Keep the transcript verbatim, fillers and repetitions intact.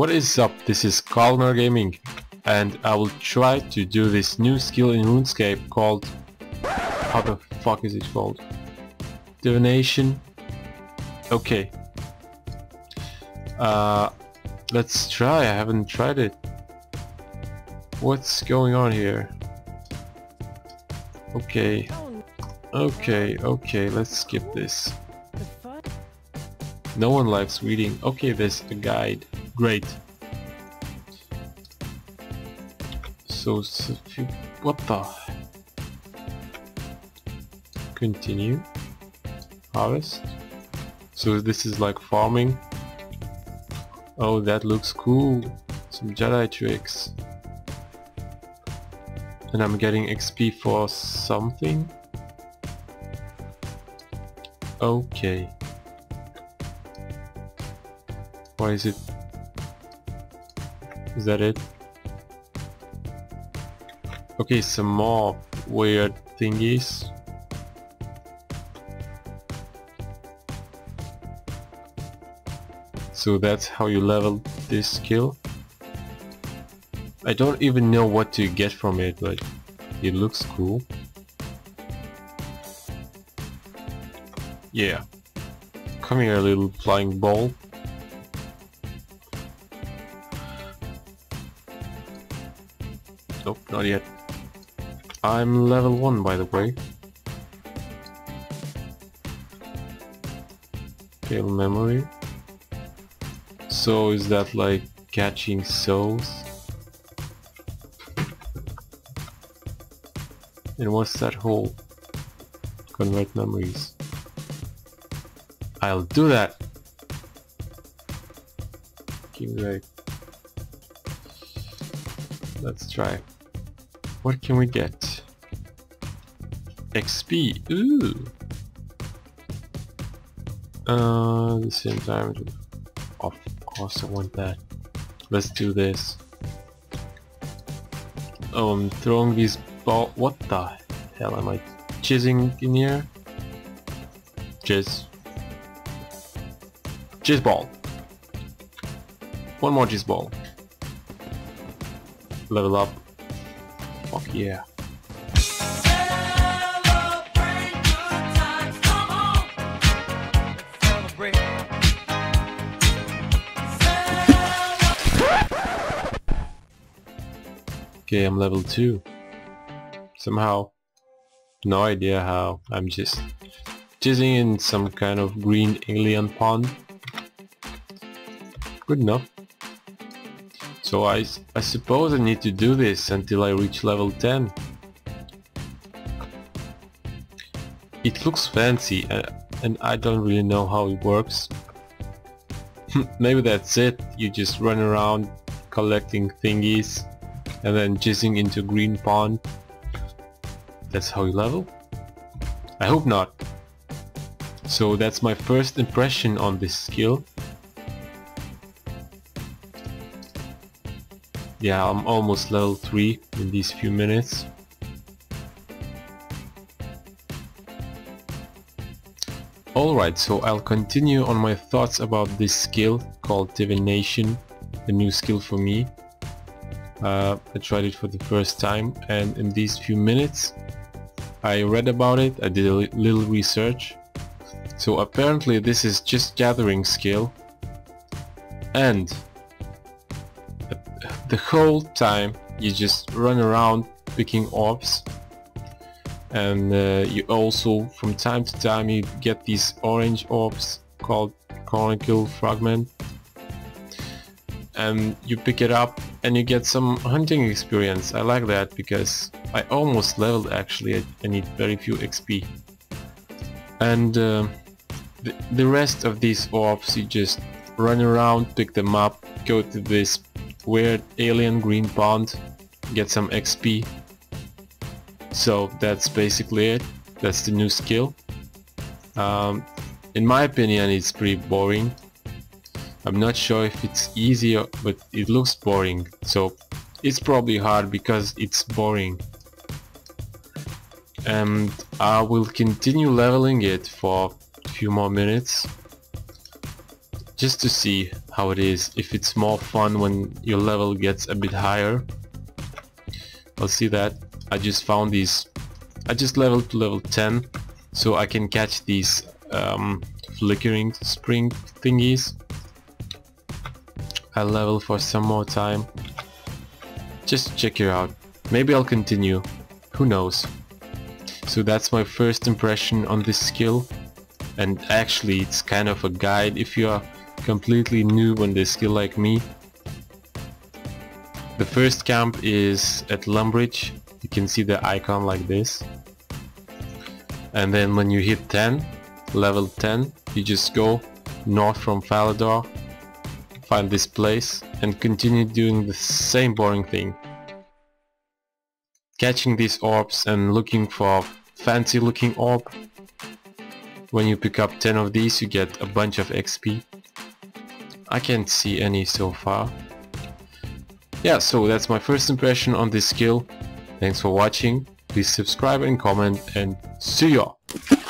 What is up, this is Kalgnar Gaming and I will try to do this new skill in RuneScape called... How the fuck is it called? Divination? Okay. Uh, let's try, I haven't tried it. What's going on here? Okay. Okay, okay, let's skip this. No one likes reading. Okay, there's a guide. Great. So, so what the? Continue. Harvest. So this is like farming. Oh, that looks cool. Some Jedi tricks. And I'm getting X P for something. Okay. Why is it? Is that it? Okay, some more weird thingies. So that's how you level this skill. I don't even know what to get from it, but it looks cool. Yeah. Come here, little flying ball. Nope, not yet. I'm level one, by the way. Fail memory. So is that like catching souls? And what's that hole? Convert memories. I'll do that! Give me that. Let's try. What can we get? X P! Ooh! Uh, the same time. Of course I want that. Let's do this. Oh, I'm throwing these ball. What the hell am I chiseling in here? Jizz. Jizz ball. One more jizz ball. Level up. Fuck yeah. Celebrate good times, come on. Celebrate. Celebrate. Okay, I'm level two. Somehow. No idea how. I'm just jizzing in some kind of green alien pond. Good enough. So I, I suppose I need to do this until I reach level ten. It looks fancy uh, and I don't really know how it works. Maybe that's it, you just run around collecting thingies and then jizzing into green pond. That's how you level? I hope not. So that's my first impression on this skill. Yeah, I'm almost level three in these few minutes. Alright, so I'll continue on my thoughts about this skill called Divination, a new skill for me. Uh, I tried it for the first time and in these few minutes I read about it, I did a li little research. So apparently this is just gathering skill and the whole time you just run around picking orbs and uh, you also from time to time you get these orange orbs called Chronicle Fragment and you pick it up and you get some hunting experience. I like that because I almost leveled actually, I need very few X P. And uh, the, the rest of these orbs you just run around, pick them up, go to this weird alien green pond, get some X P. So that's basically it, that's the new skill. Um, in my opinion it's pretty boring. I'm not sure if it's easier, but it looks boring, so it's probably hard because it's boring. And I will continue leveling it for a few more minutes just to see how it is, if it's more fun when your level gets a bit higher. Well, see that I just found these, I just leveled to level ten, so I can catch these um, flickering spring thingies. I level for some more time, just check it out. Maybe I'll continue, who knows. So that's my first impression on this skill, and actually it's kind of a guide if you are completely new on this skill like me. The first camp is at Lumbridge, you can see the icon like this, and then when you hit ten, level ten, you just go north from Falador, find this place and continue doing the same boring thing. Catching these orbs and looking for fancy looking orb. When you pick up ten of these you get a bunch of X P. I can't see any so far. Yeah, so that's my first impression on this skill. Thanks for watching, please subscribe and comment, and see ya!